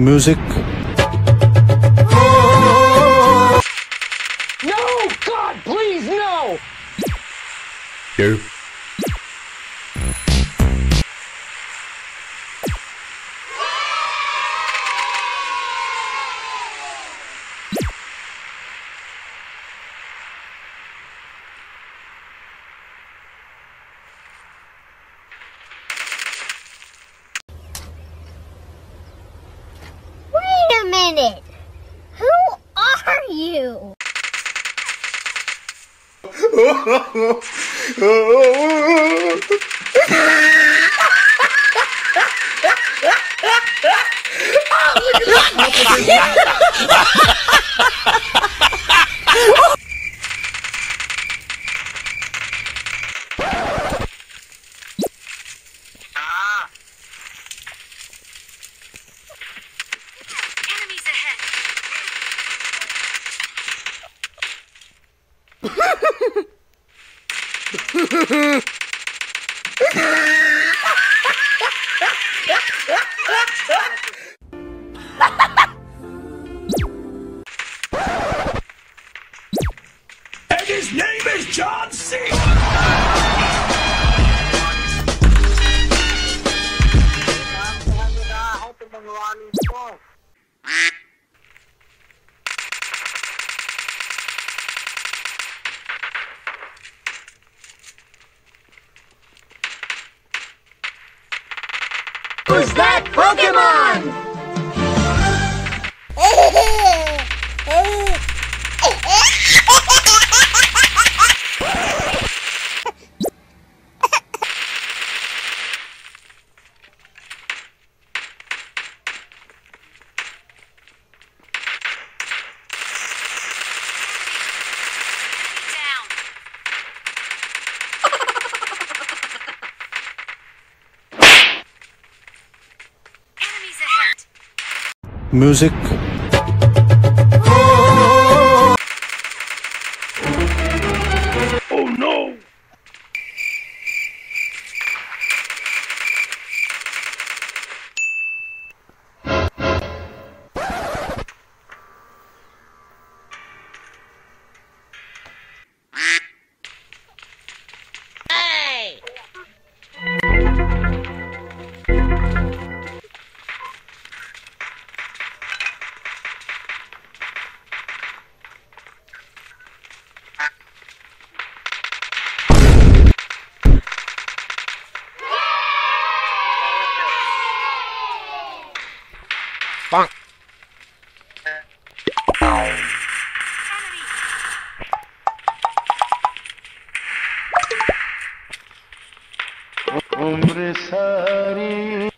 music. No! God, please, no! Here. Who are you? And his name is John Cena! Who's that Pokemon? Music. Oh no! Hey! Bonk. Umre sari.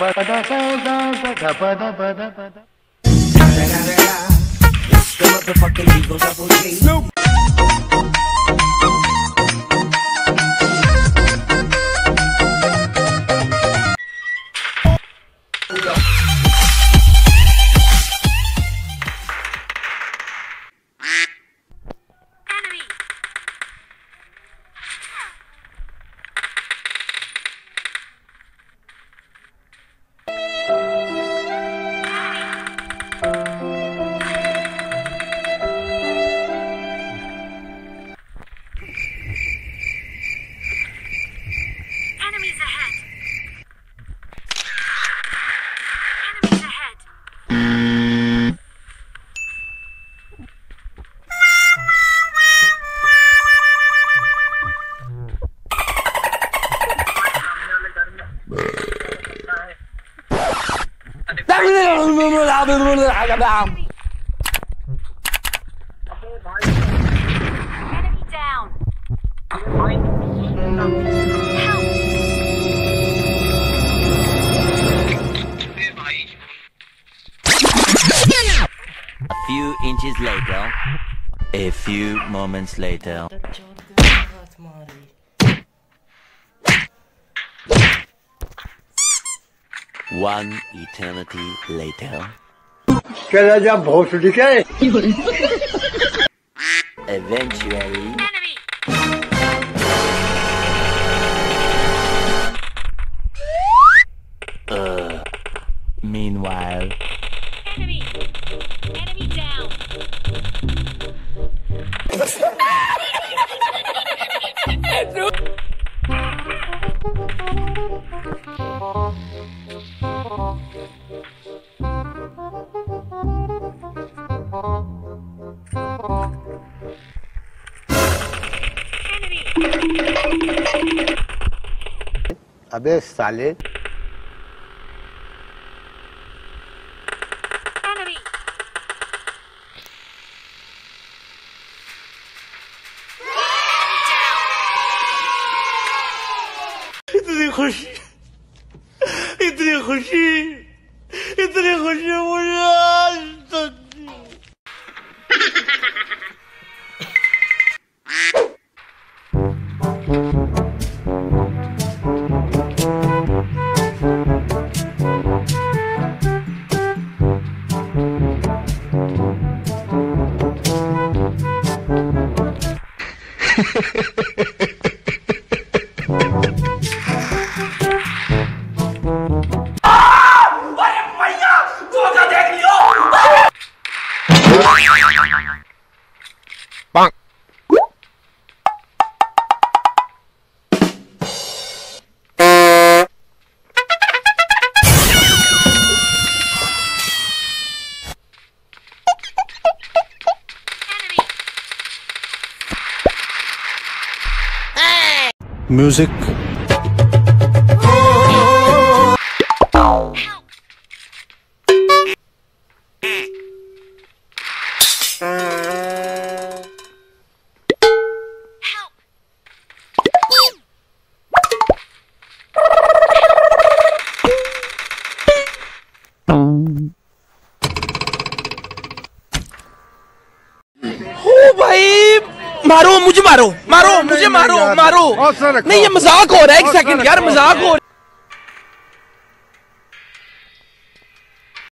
It's the motherfucking Eagle Double G. Snoop. Enemy down. Help. A few inches later, a few moments later. One eternity later. Eventually. Meanwhile. Enemy. Enemy down. Abe sale. Music. मारो मुझे मारो मारो मुझे मारो मारो नहीं ये मजाक हो रहा है एक सेकंड यार मजाक हो रहा है